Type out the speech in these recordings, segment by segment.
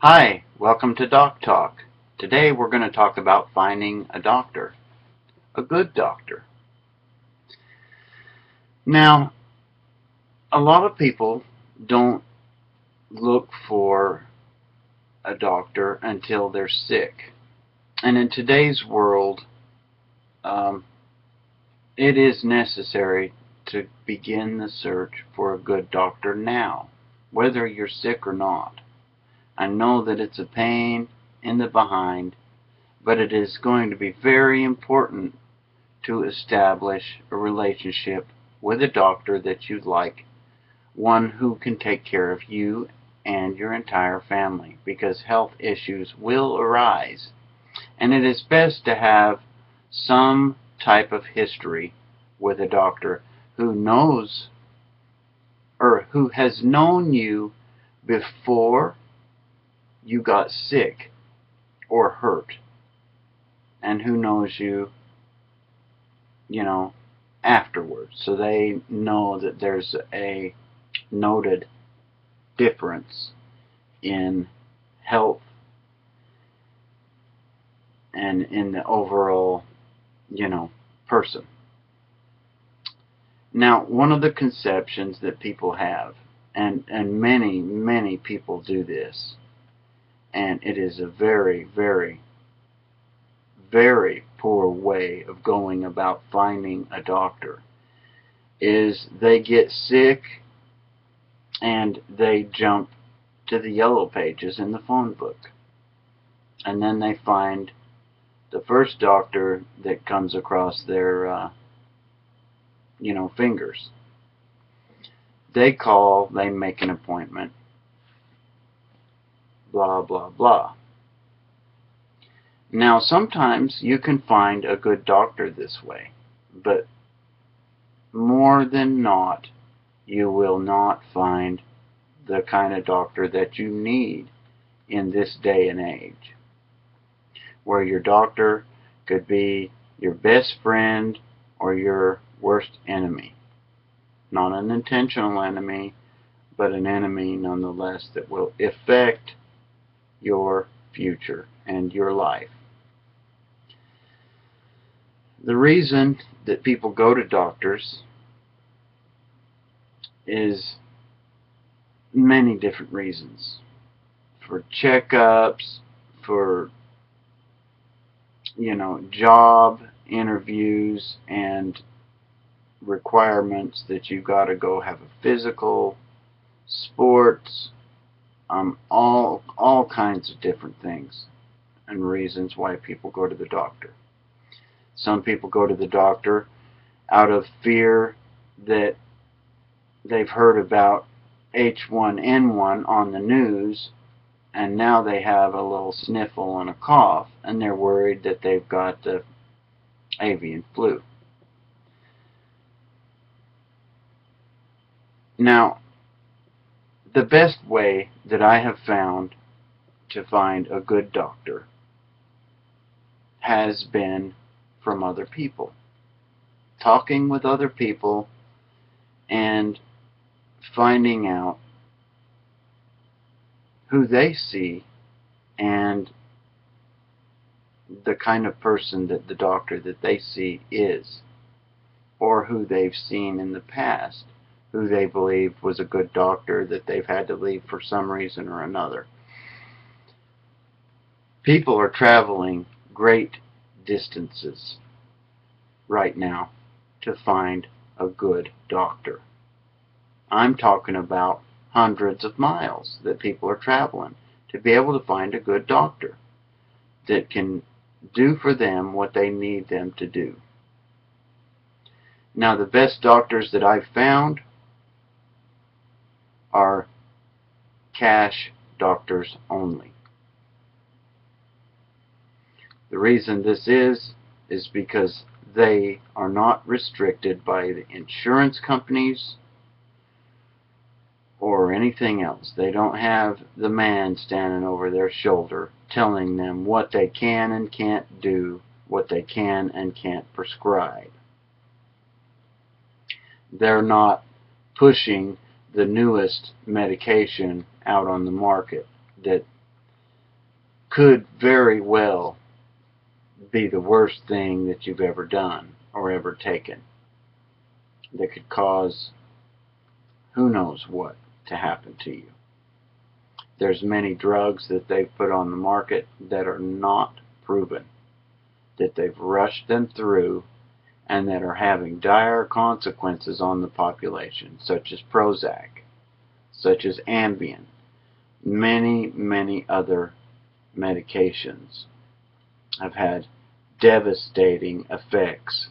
Hi, welcome to DocTalk. Today we're going to talk about finding a doctor, a good doctor. Now, a lot of people don't look for a doctor until they're sick. And in today's world, it is necessary to begin the search for a good doctor now, whether you're sick or not. I know that it's a pain in the behind, but it is going to be very important to establish a relationship with a doctor that you like, one who can take care of you and your entire family, because health issues will arise, and it is best to have some type of history with a doctor who knows or who has known you before you got sick or hurt, and who knows you, afterwards. So they know that there's a noted difference in health and in the overall, person. Now, one of the conceptions that people have, and many, many people do this, and it is a very, very, very poor way of going about finding a doctor, is they get sick and they jump to the yellow pages in the phone book. And then they find the first doctor that comes across their, fingers. They call, they make an appointment, blah, blah, blah. Now, sometimes you can find a good doctor this way, but more than not, you will not find the kind of doctor that you need in this day and age, where your doctor could be your best friend or your worst enemy. Not an intentional enemy, but an enemy nonetheless that will affect your future and your life. The reason that people go to doctors is many different reasons. For checkups, for job interviews and requirements that you got to go have a physical, sports, all kinds of different things and reasons why people go to the doctor. Some people go to the doctor out of fear that they've heard about H1N1 on the news, and now they have a little sniffle and a cough, and they're worried that they've got the avian flu. Now, the best way that I have found to find a good doctor has been from other people. Talking with other people and finding out who they see and the kind of person that the doctor that they see is, or who they've seen in the past, who they believe was a good doctor that they've had to leave for some reason or another. People are traveling great distances right now to find a good doctor. I'm talking about hundreds of miles that people are traveling to be able to find a good doctor that can do for them what they need them to do. Now, the best doctors that I've found are cash doctors only. The reason this is because they are not restricted by the insurance companies or anything else. They don't have the man standing over their shoulder telling them what they can and can't do, what they can and can't prescribe. They're not pushing the newest medication out on the market that could very well be the worst thing that you've ever done or ever taken, that could cause who knows what to happen to you. There's many drugs that they've put on the market that are not proven, that they've rushed them through, and that are having dire consequences on the population, such as Prozac, such as Ambien, many, many other medications have had devastating effects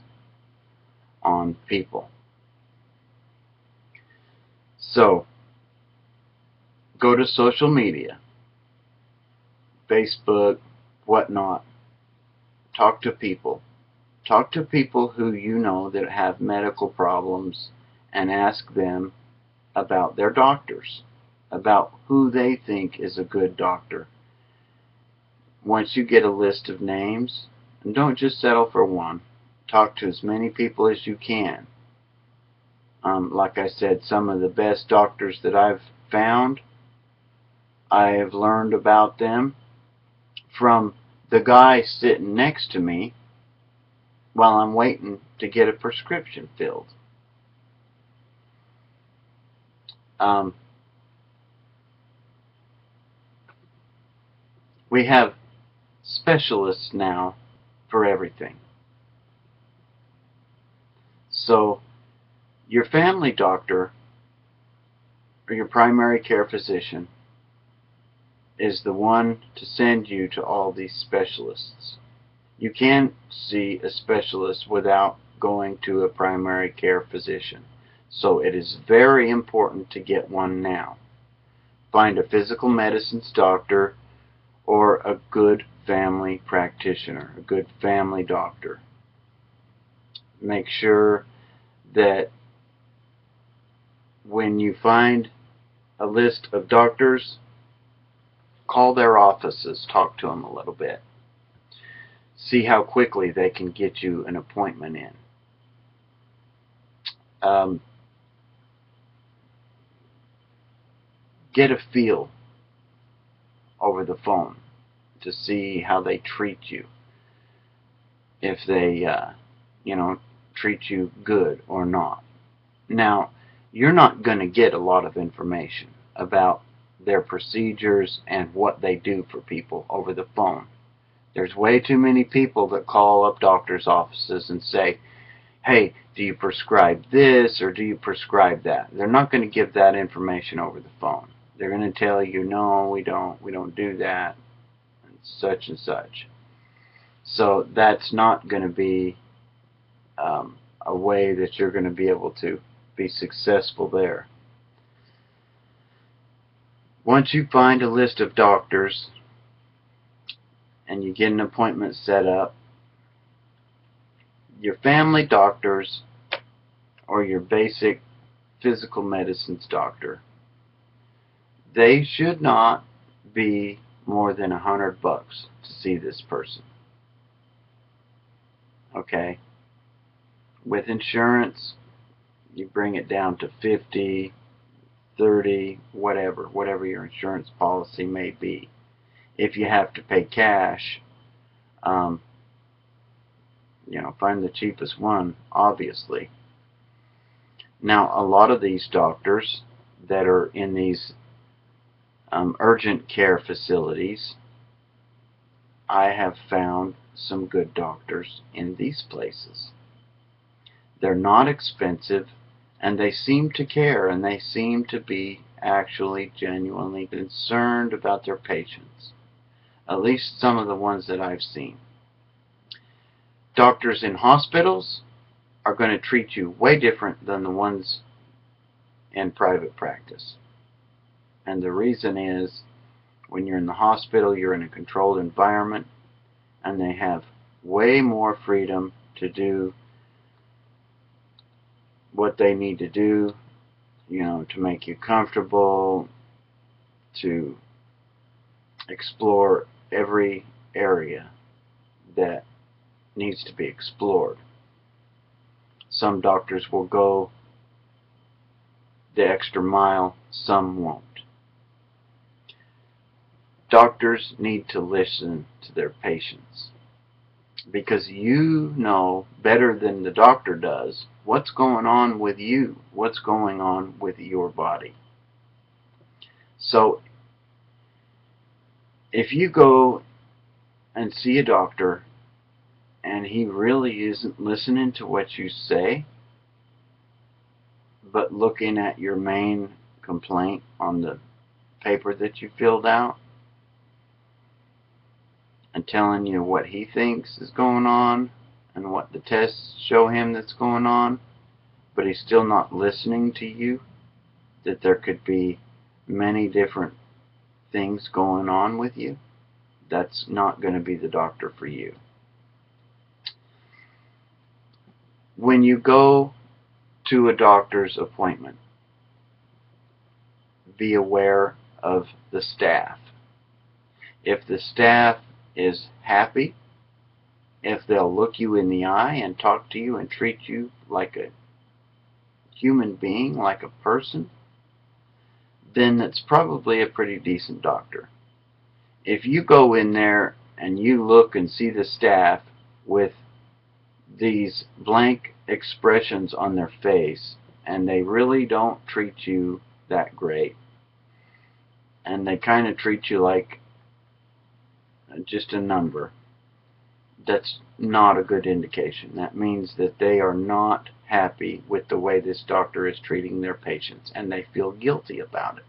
on people. So, go to social media, Facebook, whatnot, talk to people. Talk to people who you know that have medical problems and ask them about their doctors, about who they think is a good doctor. Once you get a list of names, and don't just settle for one. Talk to as many people as you can. Like I said, some of the best doctors that I've found, I have learned about them from the guy sitting next to me while I'm waiting to get a prescription filled. We have specialists now for everything. So your family doctor or your primary care physician is the one to send you to all these specialists. You can't see a specialist without going to a primary care physician. So it is very important to get one now. Find a physical medicines doctor or a good family practitioner, a good family doctor. Make sure that when you find a list of doctors, call their offices, talk to them a little bit. See how quickly they can get you an appointment in. Get a feel over the phone to see how they treat you. If they, treat you good or not. Now, you're not going to get a lot of information about their procedures and what they do for people over the phone. There's way too many people that call up doctors' offices and say, hey, do you prescribe this or do you prescribe that? They're not going to give that information over the phone. They're going to tell you, no, we don't do that, and such and such. So that's not going to be a way that you're going to be able to be successful there. Once you find a list of doctors and you get an appointment set up, your family doctors or your basic physical medicines doctor, they should not be more than $100 to see this person. Okay? With insurance, you bring it down to 50, 30, whatever your insurance policy may be. If you have to pay cash, find the cheapest one, obviously. Now, a lot of these doctors that are in these urgent care facilities, I have found some good doctors in these places. They're not expensive, and they seem to care, and they seem to be actually genuinely concerned about their patients. At least some of the ones that I've seen. Doctors in hospitals are going to treat you way different than the ones in private practice. And the reason is, when you're in the hospital, you're in a controlled environment, and they have way more freedom to do what they need to do, to make you comfortable, to explore every area that needs to be explored. Some doctors will go the extra mile, some won't. Doctors need to listen to their patients, because you know better than the doctor does what's going on with you, what's going on with your body. So if you go and see a doctor and he really isn't listening to what you say, but looking at your main complaint on the paper that you filled out and telling you what he thinks is going on and what the tests show him that's going on, but he's still not listening to you, that there could be many different things going on with you, that's not going to be the doctor for you. When you go to a doctor's appointment, be aware of the staff. If the staff is happy, if they'll look you in the eye and talk to you and treat you like a human being, like a person, then that's probably a pretty decent doctor. If you go in there and you look and see the staff with these blank expressions on their face and they really don't treat you that great, and they kind of treat you like just a number, that's not a good indication. That means that they are not happy with the way this doctor is treating their patients, and they feel guilty about it.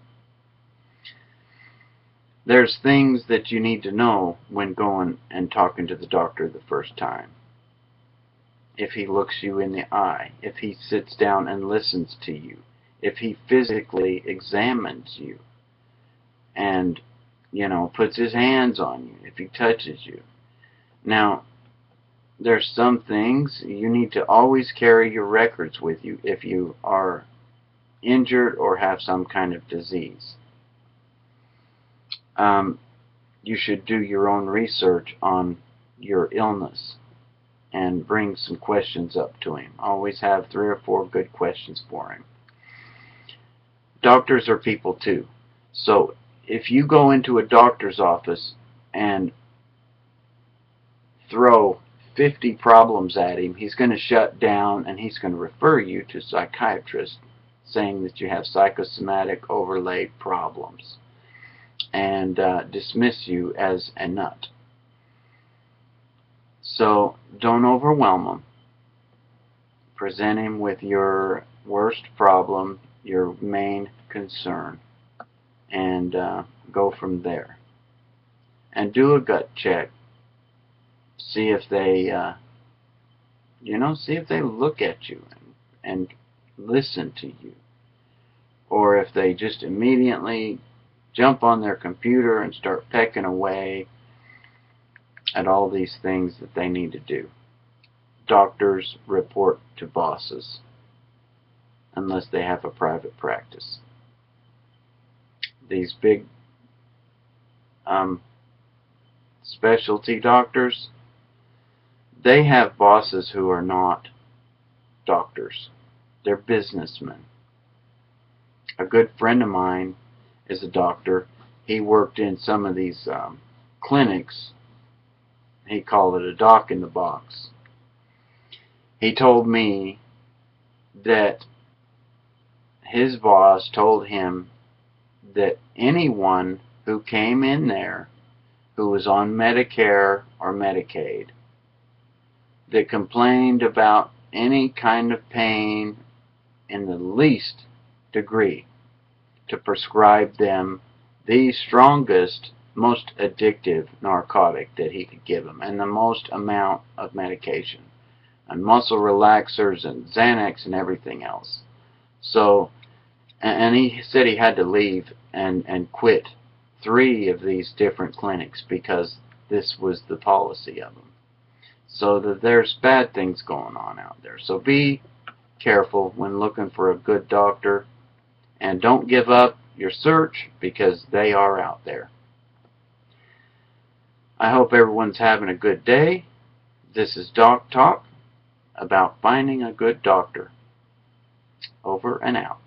There's things that you need to know when going and talking to the doctor the first time. If he looks you in the eye, if he sits down and listens to you, if he physically examines you and, you know, puts his hands on you, if he touches you. Now, there's some things you need to always carry your records with you if you are injured or have some kind of disease. You should do your own research on your illness and bring some questions up to him. Always have 3 or 4 good questions for him. Doctors are people too. So if you go into a doctor's office and throw 50 problems at him, he's going to shut down and he's going to refer you to a psychiatrist saying that you have psychosomatic overlay problems and dismiss you as a nut. So don't overwhelm him. Present him with your worst problem, your main concern, and go from there. And do a gut check. See if they, see if they look at you and listen to you, or if they just immediately jump on their computer and start pecking away at all these things that they need to do. Doctors report to bosses unless they have a private practice. These big specialty doctors, they have bosses who are not doctors. They're businessmen. A good friend of mine is a doctor. He worked in some of these clinics. He called it a doc in the box. He told me that his boss told him that anyone who came in there who was on Medicare or Medicaid that complained about any kind of pain in the least degree, to prescribe them the strongest, most addictive narcotic that he could give them, and the most amount of medication, and muscle relaxers and Xanax and everything else. So, and he said he had to leave and quit 3 of these different clinics because this was the policy of them. So that there's bad things going on out there. So be careful when looking for a good doctor, and don't give up your search because they are out there. I hope everyone's having a good day. This is Doc Talk about finding a good doctor. Over and out.